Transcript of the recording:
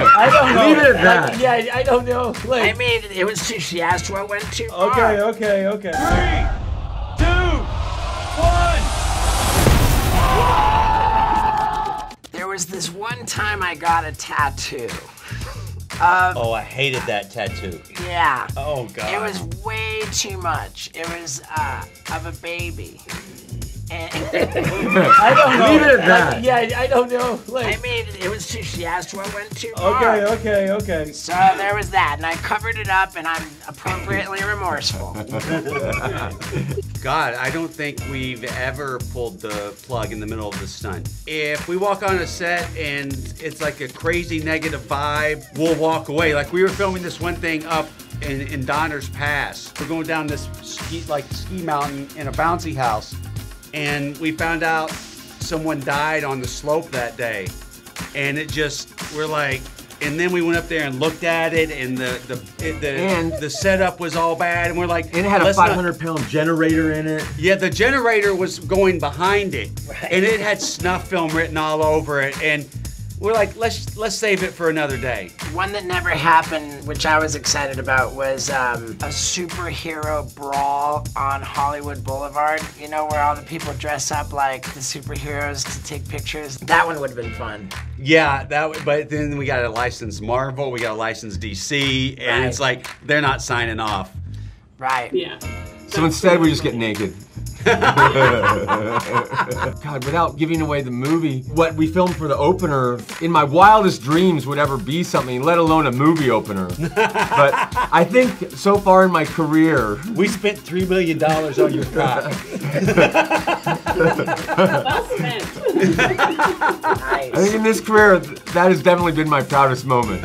I don't know. Leave it at that. Yeah, I don't know. Like, I mean, it was too, she asked where I went too far. Okay, okay, okay. 3, 2, 1. There was this one time I got a tattoo. Oh, I hated that tattoo. Yeah. Oh, God. It was way too much. It was of a baby. I don't know. Leave it at that. Yeah, I don't know. Like, I mean, it was too, she asked what went too far. Okay, okay, okay. So there was that, and I covered it up, and I'm appropriately remorseful. God, I don't think we've ever pulled the plug in the middle of the stunt. If we walk on a set and it's like a crazy negative vibe, we'll walk away. Like, we were filming this one thing up in Donner's Pass. We're going down this ski mountain in a bouncy house. And we found out someone died on the slope that day. And it just, we're like, and then we went up there and looked at it, and the setup was all bad, and we're like, and it had a 500-pound generator in it. Yeah, the generator was going behind it, and it had snuff film written all over it, and we're like, let's save it for another day. One that never happened, which I was excited about, was a superhero brawl on Hollywood Boulevard. You know, where all the people dress up like the superheroes to take pictures. That one would have been fun. Yeah, that. But then we got to license Marvel, we got to license DC, and it's like they're not signing off. Right. Yeah. So instead, we just get naked. God, without giving away the movie, what we filmed for the opener, in my wildest dreams would ever be something, let alone a movie opener. But I think so far in my career... We spent $3 million on your cock. Well spent. Nice. I think in this career, that has definitely been my proudest moment.